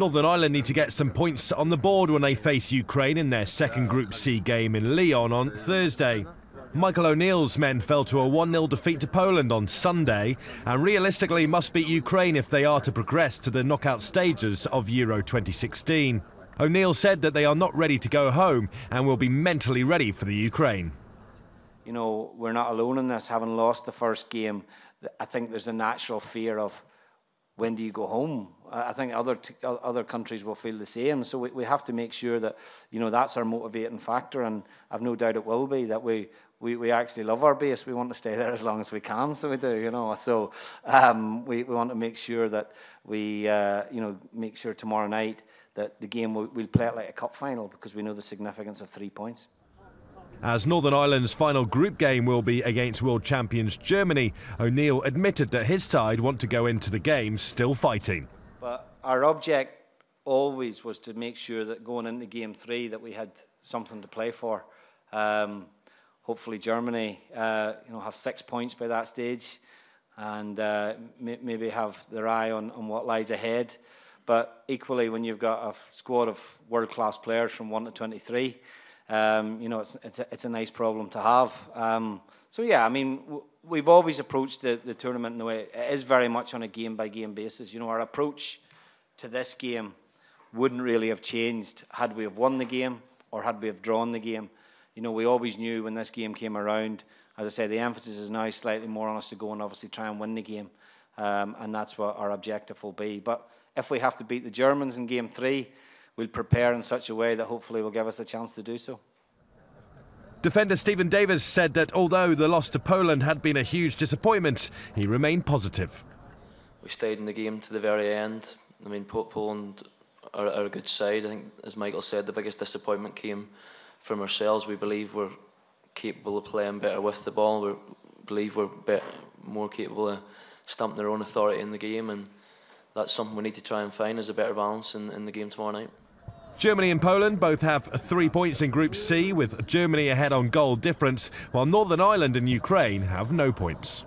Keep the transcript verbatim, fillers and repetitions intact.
Northern Ireland need to get some points on the board when they face Ukraine in their second Group C game in Lyon on Thursday. Michael O'Neill's men fell to a one nil defeat to Poland on Sunday and realistically must beat Ukraine if they are to progress to the knockout stages of Euro twenty sixteen. O'Neill said that they are not ready to go home and will be mentally ready for the Ukraine. You know, we're not alone in this. Having lost the first game, I think there's a natural fear of, when do you go home? I think other t other countries will feel the same. So we, we have to make sure that, you know, that's our motivating factor, and I've no doubt it will be, that we, we, we actually love our base. We want to stay there as long as we can, so we do, you know. So um, we, we want to make sure that we, uh, you know, make sure tomorrow night that the game, we'll, we'll play it like a cup final, because we know the significance of three points. As Northern Ireland's final group game will be against world champions Germany, O'Neill admitted that his side want to go into the game still fighting. But our object always was to make sure that going into game three that we had something to play for. Um, hopefully Germany uh, you know, have six points by that stage, and uh, may maybe have their eye on, on what lies ahead. But equally, when you've got a squad of world-class players from one to twenty-three, Um, you know, it's, it's, a, it's a nice problem to have. Um, so, yeah, I mean, w we've always approached the, the tournament in the way it is, very much on a game-by-game basis. You know, our approach to this game wouldn't really have changed had we have won the game or had we have drawn the game. You know, we always knew when this game came around, as I say, the emphasis is now slightly more on us to go and obviously try and win the game. Um, and that's what our objective will be. But if we have to beat the Germans in game three, we'll prepare in such a way that hopefully will give us a chance to do so. Defender Steven Davis said that although the loss to Poland had been a huge disappointment, he remained positive. We stayed in the game to the very end. I mean, Poland are, are a good side. I think, as Michael said, the biggest disappointment came from ourselves. We believe we're capable of playing better with the ball. We believe we're better, more capable of stamping our own authority in the game, and that's something we need to try and find, is a better balance in, in the game tomorrow night. Germany and Poland both have three points in Group C, with Germany ahead on goal difference, while Northern Ireland and Ukraine have no points.